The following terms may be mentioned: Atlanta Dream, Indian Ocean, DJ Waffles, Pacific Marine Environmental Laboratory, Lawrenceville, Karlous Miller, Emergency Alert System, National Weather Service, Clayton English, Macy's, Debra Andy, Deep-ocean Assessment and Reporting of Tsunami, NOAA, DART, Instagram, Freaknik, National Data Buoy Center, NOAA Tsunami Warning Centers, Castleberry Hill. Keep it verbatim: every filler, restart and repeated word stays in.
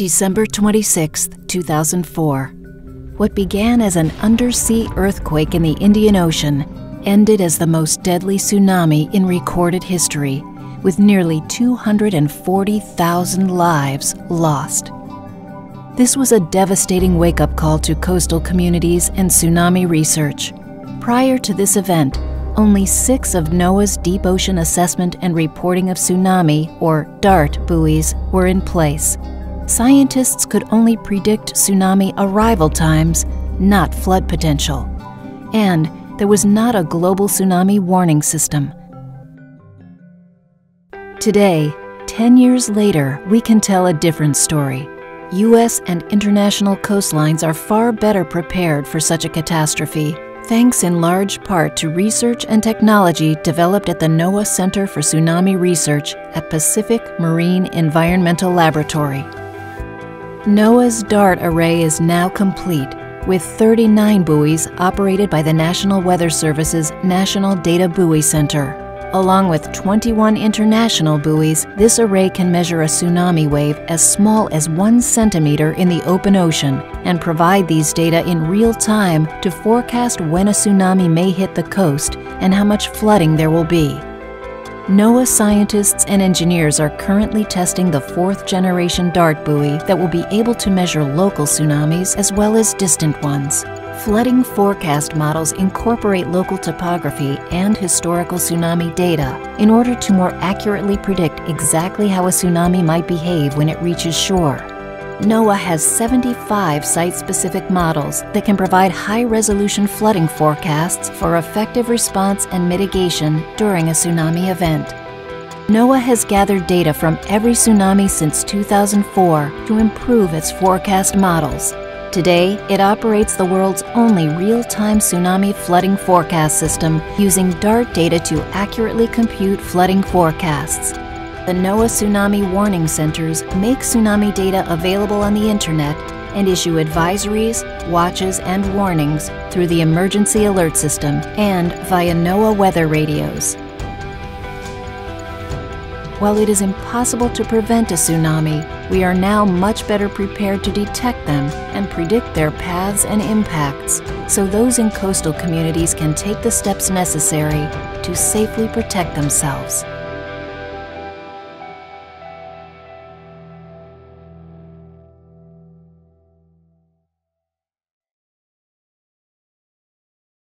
December twenty-sixth, two thousand four. What began as an undersea earthquake in the Indian Ocean ended as the most deadly tsunami in recorded history, with nearly two hundred forty thousand lives lost. This was a devastating wake-up call to coastal communities and tsunami research. Prior to this event, only six of NOAA's Deep Ocean Assessment and Reporting of Tsunami, or DART, buoys were in place. Scientists could only predict tsunami arrival times, not flood potential. And there was not a global tsunami warning system. Today, ten years later, we can tell a different story. U S and international coastlines are far better prepared for such a catastrophe, thanks in large part to research and technology developed at the NOAA Center for Tsunami Research at Pacific Marine Environmental Laboratory. NOAA's DART array is now complete, with thirty-nine buoys operated by the National Weather Service's National Data Buoy Center. Along with twenty-one international buoys, this array can measure a tsunami wave as small as one centimeter in the open ocean and provide these data in real time to forecast when a tsunami may hit the coast and how much flooding there will be. NOAA scientists and engineers are currently testing the fourth-generation DART buoy that will be able to measure local tsunamis as well as distant ones. Flooding forecast models incorporate local topography and historical tsunami data in order to more accurately predict exactly how a tsunami might behave when it reaches shore. NOAA has seventy-five site-specific models that can provide high-resolution flooding forecasts for effective response and mitigation during a tsunami event. NOAA has gathered data from every tsunami since two thousand four to improve its forecast models. Today, it operates the world's only real-time tsunami flooding forecast system, using DART data to accurately compute flooding forecasts. The NOAA Tsunami Warning Centers make tsunami data available on the internet and issue advisories, watches, and warnings through the Emergency Alert System and via NOAA weather radios. While it is impossible to prevent a tsunami, we are now much better prepared to detect them and predict their paths and impacts, so those in coastal communities can take the steps necessary to safely protect themselves.